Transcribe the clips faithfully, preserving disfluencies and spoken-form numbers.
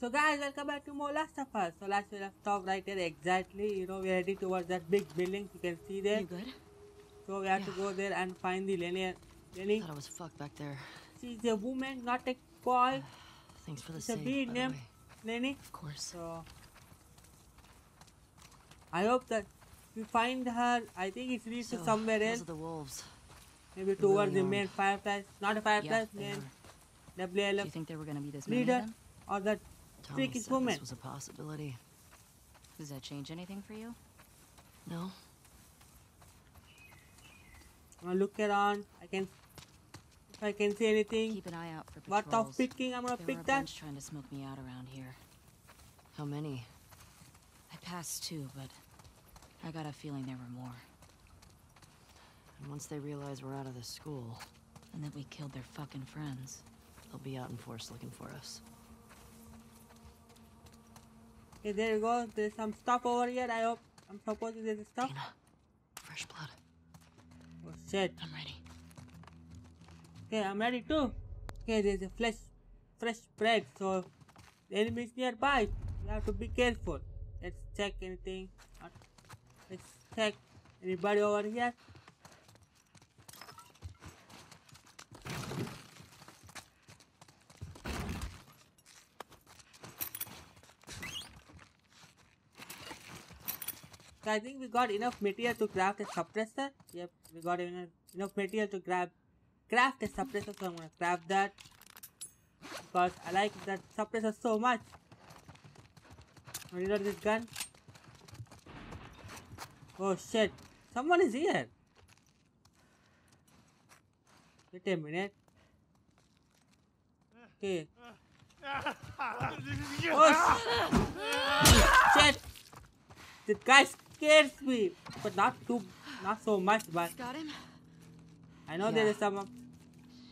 So guys, welcome back to more Last of Us. So last we left off right there exactly, you know, we're heading towards that big building, you can see there. You good? So we have yeah. to go there and find the Lenny. Lenny. I thought I was fucked back there. She's a woman, not a boy. Thanks for the save, by the way. It's a bee named Lenny. Of course. So I hope that we find her. I think it's reached so, somewhere else. Those are the wolves. Maybe They're towards really the main fireplace. Not a fireplace, yeah, main W L F. Do you think they were going to be this leader or that? Tommy said woman. This was a possibility. Does that change anything for you? No. I'm gonna look around. I can, if I can see anything. Keep an eye out for patrols. What of picking? I'm gonna there pick were a that. Bunch trying to smoke me out around here. How many? I passed two, but I got a feeling there were more. And once they realize we're out of the school, and that we killed their fucking friends, they'll be out in force looking for us. Okay, there you go. There's some stuff over here. I hope. I'm supposing there's stuff. Dina, fresh blood. Oh shit. I'm ready. Okay, I'm ready too. Okay, there's a fresh, fresh bread. So the enemy's nearby. You have to be careful. Let's check anything. Let's check anybody over here. I think we got enough material to craft a suppressor. Yep, we got enough enough material to grab craft a suppressor, so I'm gonna craft that because I like that suppressor so much. I reload this gun. Oh shit! Someone is here. Wait a minute. Okay. Oh shit! Shit. The guy's scares me, but not too, not so much. But got him? I know yeah. there is some, of,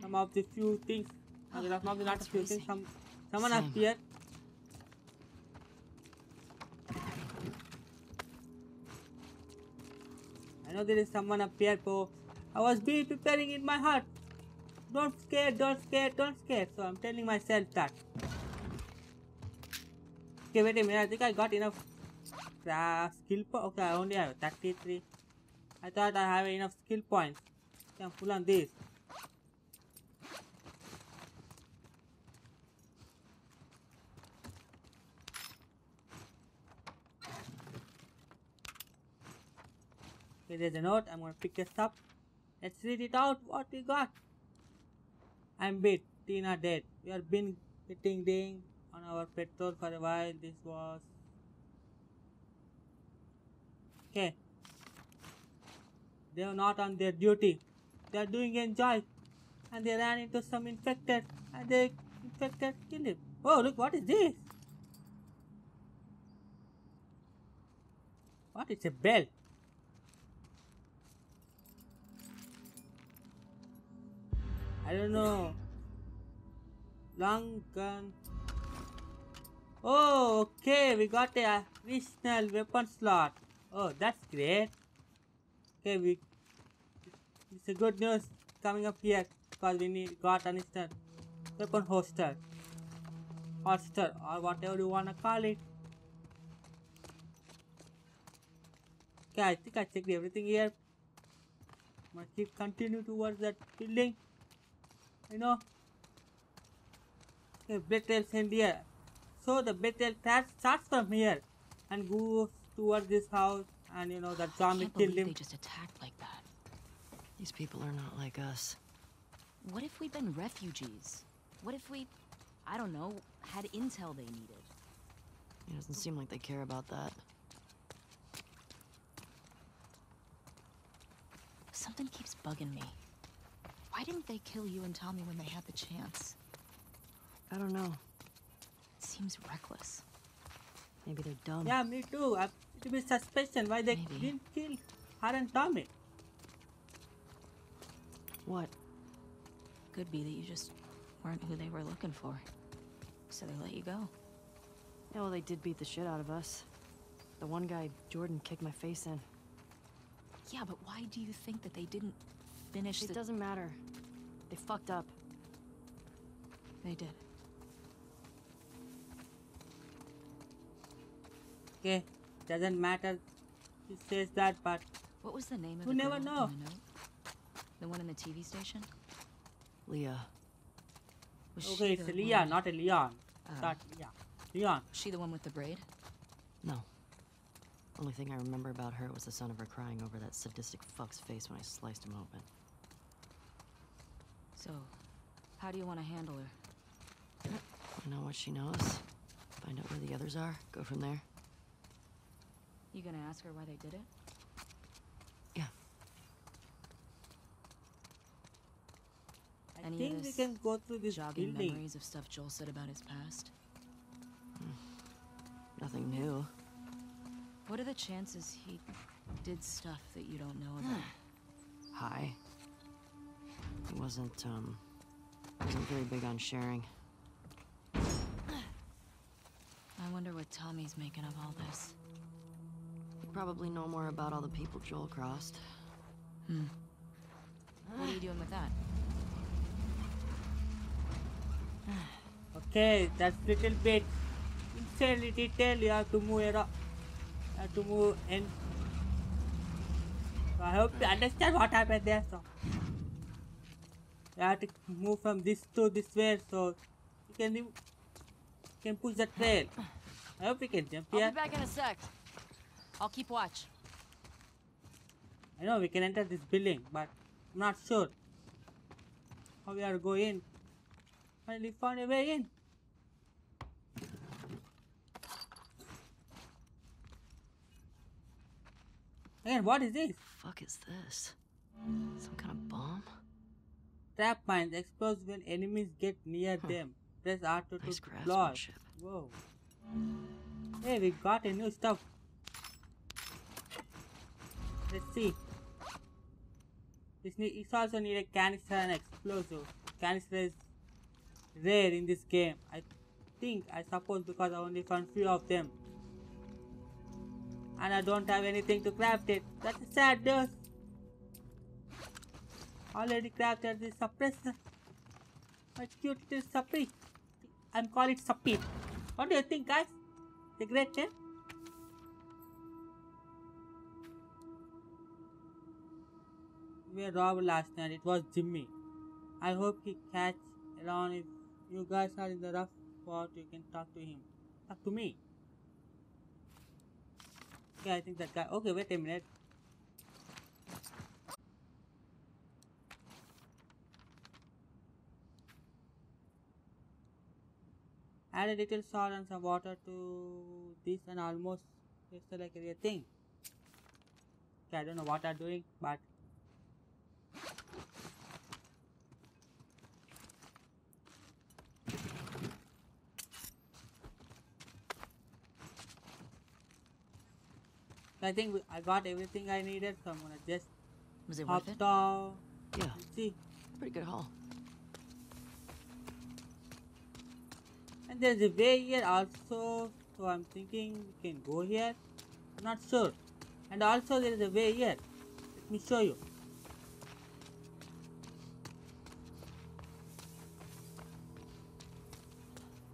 some of the few things. Oh, oh, not not a few things. Some, someone Same. up here. I know there is someone up here, but I was be preparing in my heart. Don't scare, don't scare, don't scare. So I'm telling myself that. Okay, wait a minute. I think I got enough. Skill point. Okay, I only have thirty-three. I thought I have enough skill points. Okay, I'm full on this. Okay, there's a note. I'm gonna pick this up. Let's read it out. What we got? I'm bit. Dina dead. We have been getting ding on our patrol for a while. This was. Okay, they are not on their duty. They are doing enjoy, and they ran into some infected, and they infected killed him. Oh look, what is this? What is a bell? I don't know. Long gun. Oh, okay, we got a additional weapon slot. Oh, that's great. Okay, we. It's a good news coming up here because we need got an instant weapon holster, holster or whatever you wanna call it. Okay, I think I checked everything here. I'm gonna keep continue towards that building. You know. Okay, blade trail send here. So the blade trail starts from here and goes towards this house, and you know that zombie killed him. They just attacked like that. These people are not like us. What if we've been refugees? What if we, I don't know, had intel they needed? It doesn't seem like they care about that. Something keeps bugging me. Why didn't they kill you and Tommy when they had the chance? I don't know. It seems reckless. Maybe they're dumb. Yeah, me too. I'm a bit suspicious why they Maybe. didn't kill her and Tommy. What? Could be that you just weren't who they were looking for. So they let you go. Yeah, well, they did beat the shit out of us. The one guy, Jordan, kicked my face in. Yeah, but why do you think that they didn't finish it? It doesn't matter. They fucked up. They did. Okay, doesn't matter. It says that, but what was the name of the girl in the note? The one in the T V station? Leah. Okay, it's Leah, not a Leon. Uh, that yeah, Leon. Was she the one with the braid? No. Only thing I remember about her was the sound of her crying over that sadistic fuck's face when I sliced him open. So, how do you want to handle her? I know what she knows. Find out where the others are. Go from there. You gonna ask her why they did it? Yeah. I Any think we can go through this jogging building. Memories of stuff Joel said about his past. Mm. Nothing new. What are the chances he did stuff that you don't know about? Hi. He wasn't, um, wasn't very big on sharing. I wonder what Tommy's making of all this. You probably know more about all the people Joel crossed. Hmm. What are you doing with that? Okay, that's little bit insanely detail. You have to move it up. You have to move in. So I hope you understand what happened there. So you have to move from this to this way, so you can you can push the trail. I hope you can jump here. I'll be back in a sec. I'll keep watch. I know we can enter this building, but I'm not sure how we are going. Finally found a way in. Again, what is this? The fuck is this? Some kind of bomb? Trap mines explode when enemies get near huh. them. Press R two nice to explode. Whoa. Hey, we got a new stuff. Let's see. This need, it's also need a canister and explosive. Canister is rare in this game. I think, I suppose because I only found few of them. And I don't have anything to craft it. That's a sad news. Already crafted this suppressor. A cute little suppy. I'm call it suppy. What do you think, guys? It's a great name. We robbed last night. It was Jimmy. I hope he catch around. If you guys are in the rough spot, you can talk to him. Talk to me. Okay, I think that guy. Okay, wait a minute. Add a little salt and some water to this and almost tastes like a real thing. Okay, I don't know what I'm doing, but I think I got everything I needed, so I'm gonna just Was it hop worth it? down. Yeah. Let's see. Pretty good haul. And there's a way here also, so I'm thinking we can go here. I'm not sure. And also there is a way here. Let me show you.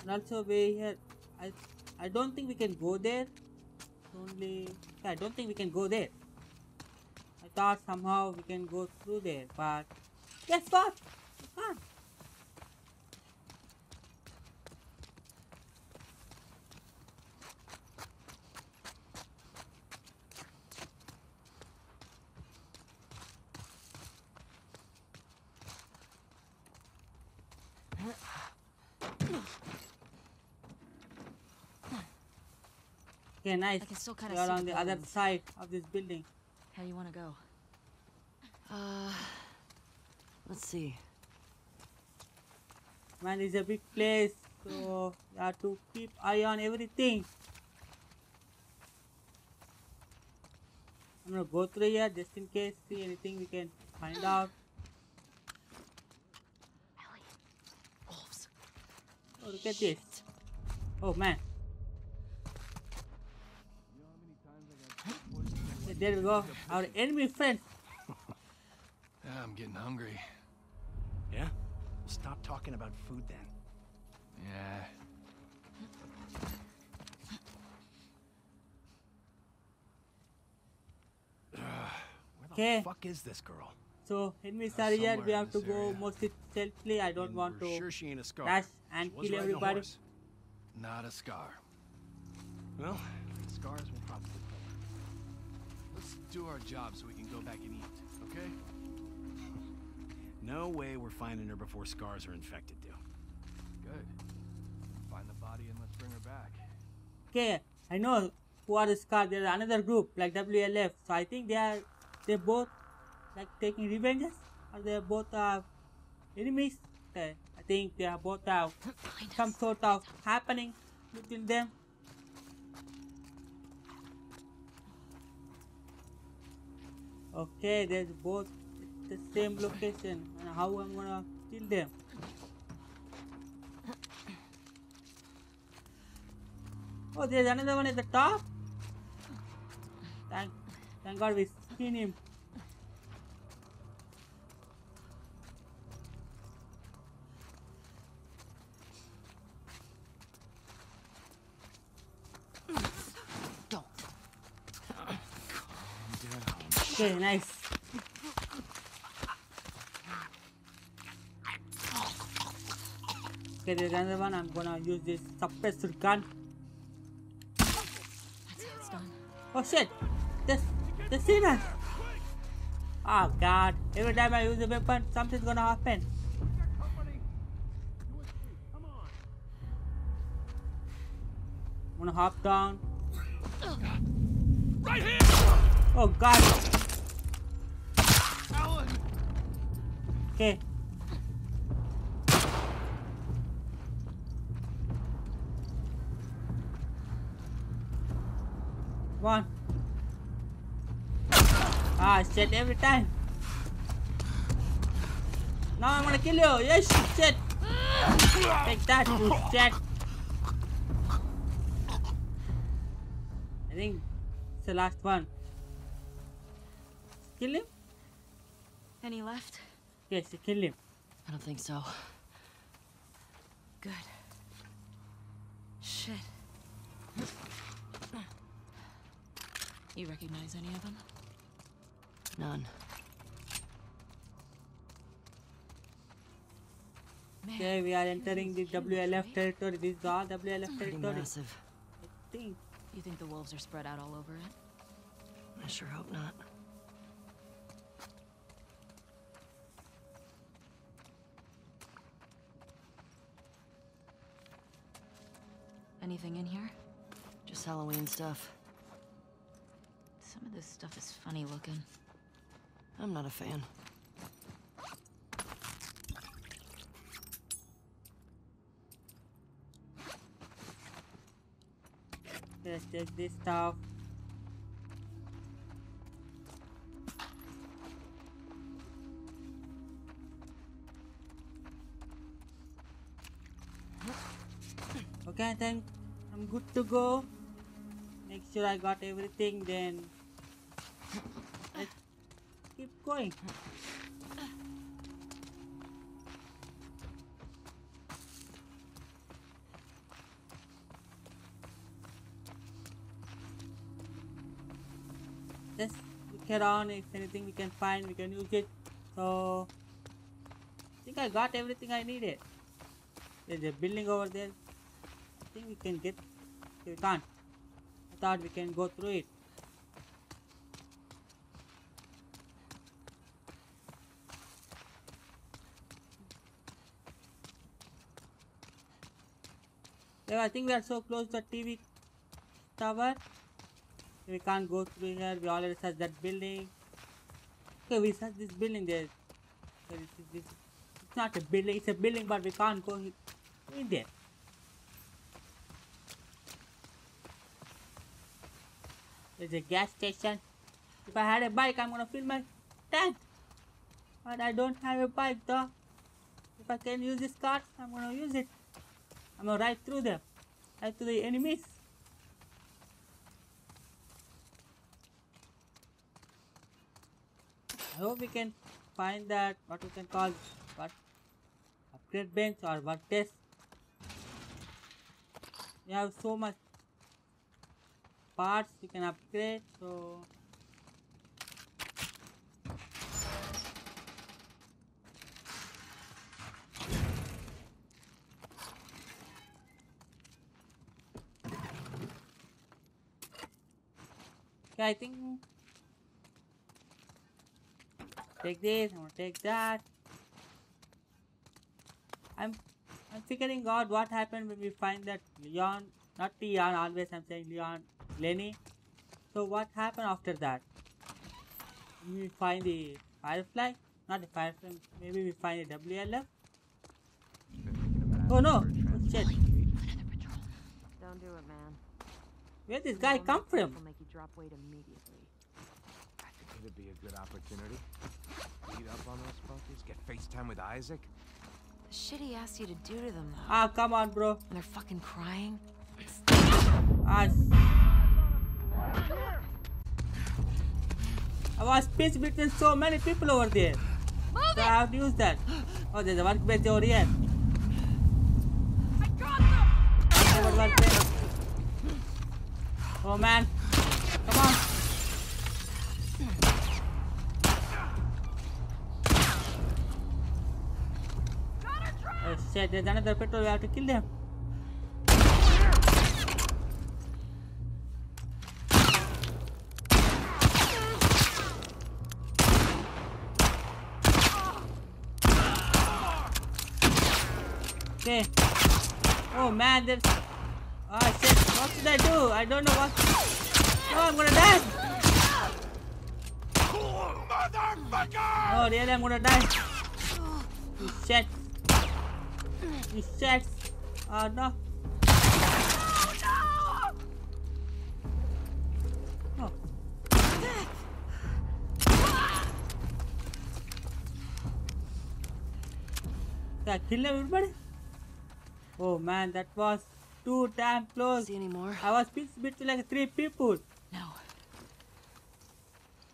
And also way here. I I don't think we can go there. Only I don't think we can go there. I thought somehow we can go through there, but guess what? We can't. Okay, nice. I can still kind of see on the other side of this building. How do you want to go? Uh, let's see. Man, it's a big place, so you have to keep eye on everything. I'm gonna go through here just in case. See anything we can find out. Ellie, wolves. Oh, look at Shit. this. Oh man. There we go. Our enemy friend. Yeah, I'm getting hungry. Yeah? Well, stop talking about food then. Yeah. Okay. The fuck is this girl? So, in me, sorry, yeah, we have to go most stealthily. I don't and want to sure she ain't a scar. Dash and she kill everybody. No, not a scar. Well, scars will probably come. Let's do our job so we can go back and eat, okay? No way we're finding her before scars are infected, dude. Good. Find the body and let's bring her back. Okay, I know who are the scars. There's another group, like W L F. So I think they are, they both like taking revenges, or they both are enemies. I think they are both have some sort of happening between them. Okay, they're both the same location, and how I'm gonna kill them. Oh, there's another one at the top. Thank, thank God we seen him. Don't. Calm down. Okay, nice. Okay, there's another one. I'm gonna use this suppressor gun. Oh shit! This, they see us! Oh god, every time I use a weapon, something's gonna happen. I'm gonna hop down. Right here! Oh god! Alan. Okay. One. Ah, shit, every time. Now I'm gonna kill you. Yes, shit. Take that, you shit. I think it's the last one. Kill him? Any left? Yes, you kill him. I don't think so. Good. Shit. You recognize any of them? None. Okay, we are entering the W L F territory. This is the W L F territory. Massive. I think. You think the wolves are spread out all over it? I sure hope not. Anything in here? Just Halloween stuff. Some of this stuff is funny looking. I'm not a fan. Let's take this stuff. Okay, then I'm good to go. Make sure I got everything, then keep going. Just look around. If anything we can find, we can use it. So I think I got everything I needed. There's a building over there. I think we can get. We can't. I thought we can go through it. I think we are so close to the T V tower. We can't go through here. We already searched that building. Okay, we searched this building there. It's not a building, it's a building, but we can't go in there. There's a gas station. If I had a bike, I'm gonna fill my tank. But I don't have a bike though. If I can use this cart, I'm gonna use it. I'm gonna ride through them, right to the enemies. I hope we can find that what we can call what upgrade bench or what test. We have so much parts we can upgrade, so Okay, I think... Take this, I'm gonna take that. I'm I'm figuring out what happened when we find that Leon, not Leon, always I'm saying Leon, Lenny. So what happened after that? We find the Firefly, not the Firefly, maybe we find the W L F. Oh no, oh, shit. Don't do it, man. Where did this guy come from? Will make you drop weight immediately. I think it'd be a good opportunity. Beat up on those fuckers, get FaceTime with Isaac. The shit he asked you to do to them, though. Ah, come on, bro. And they're fucking crying. Ah, I was pissed between so many people over there. Move so it. I have to use that. Oh, there's a workbench over here. I got them. Over here. Oh man, come on. Oh shit, there's another patrol, we have to kill them. Okay. Oh man, there's... Ah oh, shit, what should I do? I don't know what... Oh, I'm gonna die! Motherfucker! Oh, really, I'm gonna die. You shit. You shit. Oh no. Oh no! Oh. Did I kill everybody? Oh man, that was... Two damn close. See anymore? I was pissed between like three people. No.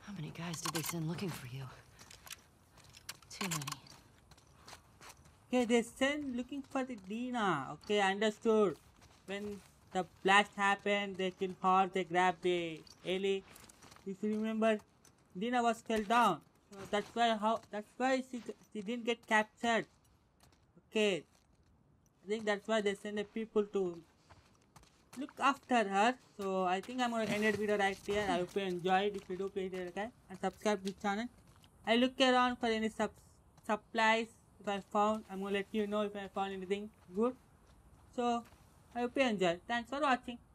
How many guys did they send looking for you? Too many. Okay, they sent looking for the Dina. Okay, I understood. When the blast happened, they killed her, they grabbed the Ellie. If you remember, Dina was fell down. So that's why how that's why she she didn't get captured. Okay. I think that's why they send the people to look after her. So I think I'm going to end the video right here. I hope you enjoyed. If you do, please like and subscribe to the channel. I look around for any sub supplies. If I found, I'm going to let you know if I found anything good. So I hope you enjoyed. Thanks for watching.